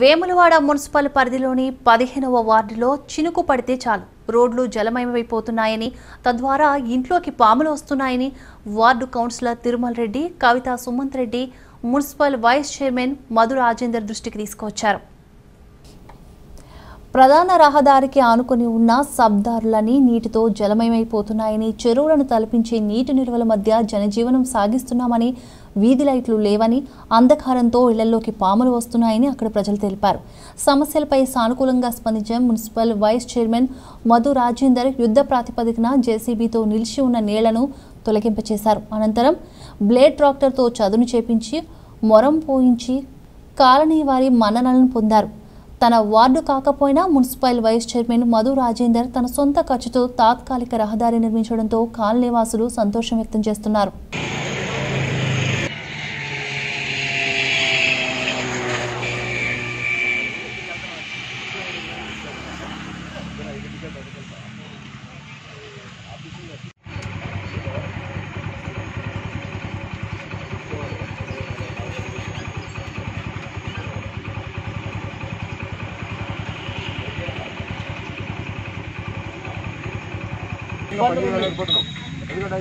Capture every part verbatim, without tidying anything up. Vemulawada municipal పరిధిలోని పదిహేనవ వార్డులో చినుకు పడితే చాలు రోడ్లు జలమయమైపోతున్నాయని, తద్వారా ఇంట్లోకి పాములు వస్తున్నాయని ward councillor Tirumal Reddy, Kavitha Sumanth Reddy municipal vice chairman Madhu Rajender దృష్టికి తీసుకొచ్చారు. ప్రధాన రహదారికి ఆనుకొని ఉన్న సబ్దారులని నీటితో జలమయమైపోతున్నాయని, చెరువులను తలపించే నీటి నిల్వల మధ్య జనజీవనం సాగిస్తున్నామని, వీధి లైట్లు లేవని, అంధకారంతో ఇళ్లలోకి పాములు వస్తున్నాయని అక్కడ ప్రజలు తెలిపారు. సమస్యలపై సానుకూలంగా స్పందించిన municipal vice chairman Madhu Rajender యుద్ధ ప్రాతిపదికన జేసీబీతో నిలిచి ఉన్న నీళ్లను తొలగింపచేశారు. అనంతరం బ్లేడ్ ట్రాక్టర్తో చదును చేపించి, మొరం పోయించి కాలనీ వారి మన్ననలను పొందారు. తన వార్డు కాకపోయినా municipal vice chairman Madhu Rajender తన సొంత ఖర్చుతో తాత్కాలిక రహదారి నిర్మించడంతో కాలనీవాసులు సంతోషం వ్యక్తం చేస్తున్నారు.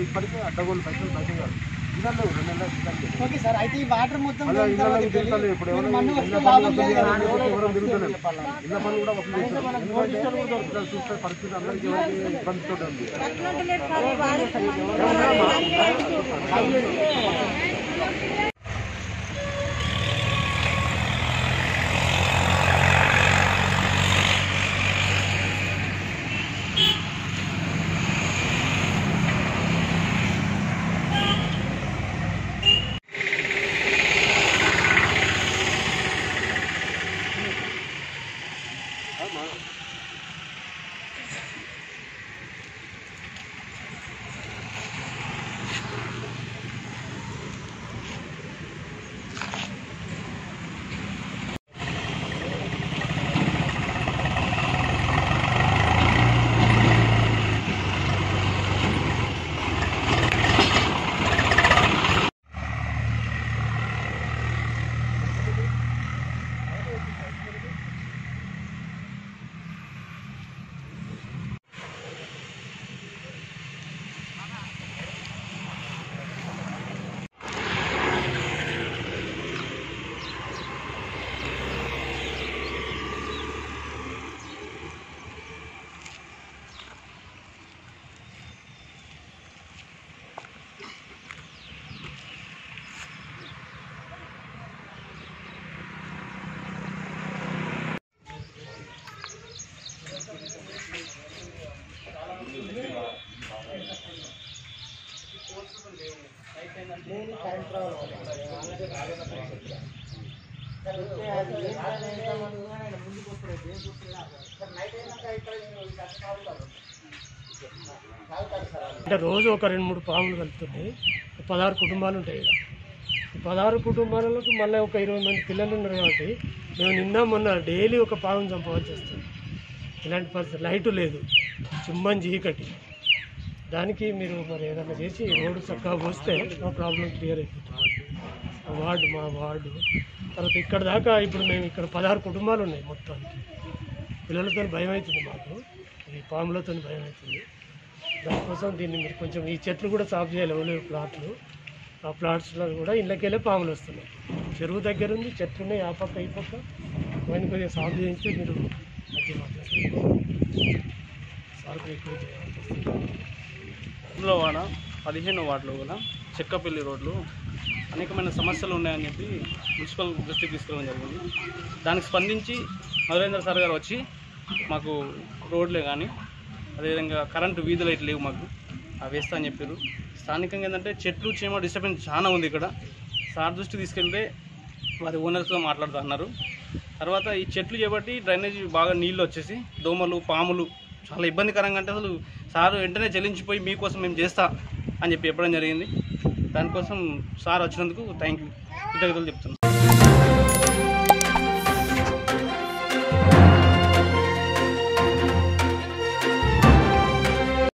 ఇప్పటికే అడ్డగోలు పైసలు పైసలు కాదు చూస్తే పరిస్థితి అందరికీ ఇబ్బందితో ఉంది. అంటే రోజు ఒక రెండు మూడు పాములు కలుపుతున్నాయి. పదహారు కుటుంబాలు ఉంటాయి కదా. పదహారు కుటుంబాలకు మళ్ళీ ఒక ఇరవై మంది పిల్లలు ఉన్నారు కాబట్టి మేము నిన్న మొన్న డైలీ ఒక పామును చంపవలసి వస్తుంది. ఇలాంటి పరిస్థితి, లైటు లేదు, చుమ్మని చీకటి. దానికి మీరు మరి ఏదైనా చేసి రోడ్డు చక్కగా పోస్తే మా ప్రాబ్లం క్లియర్ అయిపోతుంది. వార్డు మా వార్డు తర్వాత ఇక్కడ దాకా ఇప్పుడు మేము ఇక్కడ పదహారు కుటుంబాలు ఉన్నాయి. మొత్తానికి పిల్లలతో భయం అవుతుంది మాకు, ఈ పాములతో భయం అవుతుంది. దానికోసం దీన్ని మీరు కొంచెం ఈ చెట్లు కూడా సాఫ్ చేయాలి. ఎవరు ప్లాట్లు, ఆ ప్లాట్స్లో కూడా ఇళ్ళకెళ్ళే పాములు వస్తున్నాయి. చెరువు దగ్గర ఉంది, చెట్లు ఉన్నాయి ఆ పక్క ఈ పక్క. వాటిని కొద్దిగా సాఫ్ చేస్తే మీరు సాఫ్ ఎక్కువ చేయాలి. ములవాడ పదిహేను వార్డులో కూడా చెక్కపల్లి రోడ్లు అనేకమైన సమస్యలు ఉన్నాయని చెప్పి మున్సిపల్ దృష్టికి తీసుకెళ్ళడం జరిగింది. దానికి స్పందించి మధురేంద్ర సార్ గారు వచ్చి మాకు రోడ్లే కానీ అదేవిధంగా కరెంటు వీధి లైట్ లేవు, మాకు అవి వేస్తా అని చెప్పారు. స్థానికంగా ఏంటంటే చెట్లు చేమ డిస్టర్బెన్స్ చాలా ఉంది ఇక్కడ. సార్ దృష్టికి తీసుకెళ్తే వారి ఓనర్స్తో మాట్లాడుతూ అన్నారు. తర్వాత ఈ చెట్లు చేపట్టి డ్రైనేజీ బాగా నీళ్ళు వచ్చేసి దోమలు పాములు చాలా ఇబ్బందికరంగా, అంటే అసలు సార్ వెంటనే చెల్లించిపోయి మీకోసం మేము చేస్తా అని చెప్పి చెప్పడం జరిగింది. దానికోసం సార్ వచ్చినందుకు థ్యాంక్ యూ, కృతజ్ఞతలు చెప్తున్నాను.